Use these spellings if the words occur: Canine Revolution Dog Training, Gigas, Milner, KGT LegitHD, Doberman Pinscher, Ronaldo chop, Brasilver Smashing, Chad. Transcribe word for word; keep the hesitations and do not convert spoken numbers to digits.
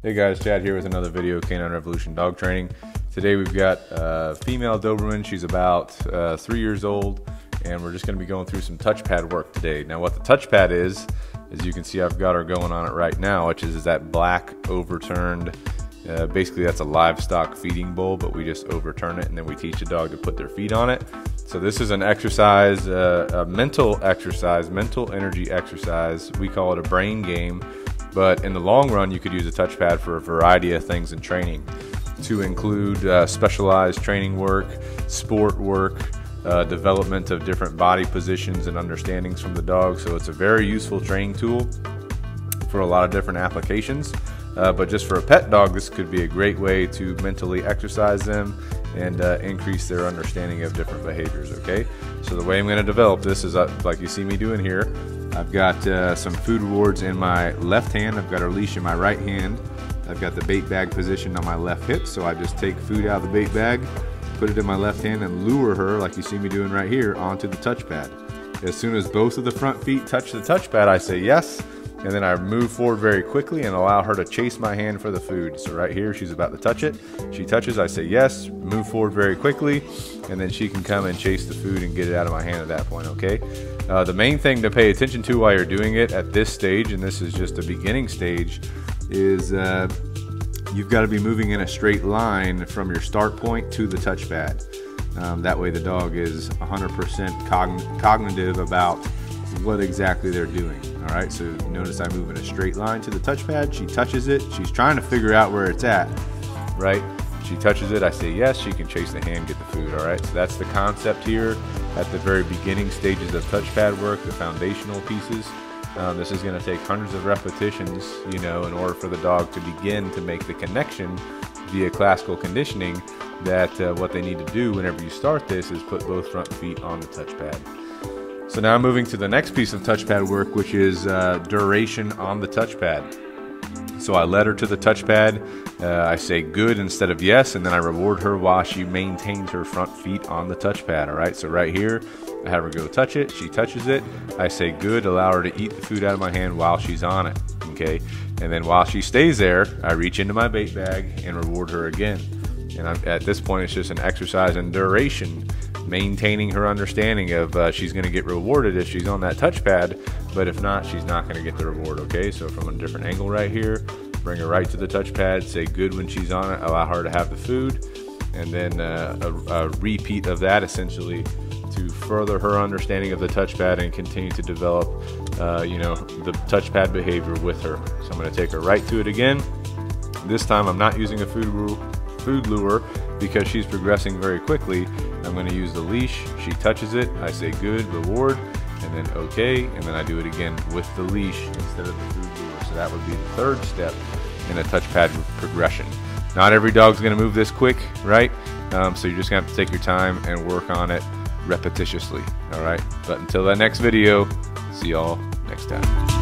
Hey guys, Chad here with another video, Canine Revolution Dog Training. Today we've got a female Doberman. She's about uh, three years old, and we're just gonna be going through some touchpad work today. Now what the touchpad is, as you can see, I've got her going on it right now, which is, is that black overturned, uh, basically that's a livestock feeding bowl, but we just overturn it and then we teach the dog to put their feet on it. So this is an exercise, uh, a mental exercise, mental energy exercise. We call it a brain game. But in the long run, you could use a touchpad for a variety of things in training, to include uh, specialized training work, sport work, uh, development of different body positions and understandings from the dog. So it's a very useful training tool for a lot of different applications. Uh, but just for a pet dog, this could be a great way to mentally exercise them and uh, increase their understanding of different behaviors, okay? So the way I'm gonna develop this is, uh, like you see me doing here, I've got uh, some food rewards in my left hand, I've got her leash in my right hand, I've got the bait bag positioned on my left hip, so I just take food out of the bait bag, put it in my left hand and lure her, like you see me doing right here, onto the touchpad. As soon as both of the front feet touch the touchpad, I say yes, and then I move forward very quickly and allow her to chase my hand for the food. So right here, she's about to touch it. She touches, I say yes, move forward very quickly, and then she can come and chase the food and get it out of my hand at that point, okay? Uh, the main thing to pay attention to while you're doing it at this stage, and this is just a beginning stage, is uh, you've got to be moving in a straight line from your start point to the touchpad. Um, that way the dog is one hundred percent cogn cognitive about what exactly they're doing. All right, so notice I move in a straight line to the touchpad. She touches it. She's trying to figure out where it's at, right? She touches it. I say yes. She can chase the hand, get the food. All right, so that's the concept here at the very beginning stages of touchpad work, the foundational pieces. Um, this is going to take hundreds of repetitions, you know, in order for the dog to begin to make the connection via classical conditioning that uh, what they need to do whenever you start this is put both front feet on the touchpad. So now I'm moving to the next piece of touchpad work, which is uh, duration on the touchpad. So I led her to the touchpad, uh, I say good instead of yes, and then I reward her while she maintains her front feet on the touchpad, all right? So right here, I have her go touch it, she touches it, I say good, allow her to eat the food out of my hand while she's on it, okay? And then while she stays there, I reach into my bait bag and reward her again. And I'm, at this point, it's just an exercise in duration, maintaining her understanding of uh, she's going to get rewarded if she's on that touchpad, but if not, she's not going to get the reward, okay? So from a different angle right here, bring her right to the touchpad, say good when she's on it, allow her to have the food, and then uh, a, a repeat of that essentially to further her understanding of the touchpad and continue to develop, uh, you know, the touchpad behavior with her. So I'm going to take her right to it again. This time I'm not using a food rule. food lure because she's progressing very quickly. I'm going to use the leash. She touches it. I say good, reward, and then okay, and then I do it again with the leash instead of the food lure. So that would be the third step in a touchpad progression. Not every dog's going to move this quick, right? Um, so you're just going to have to take your time and work on it repetitiously, all right? But until that next video, see y'all next time.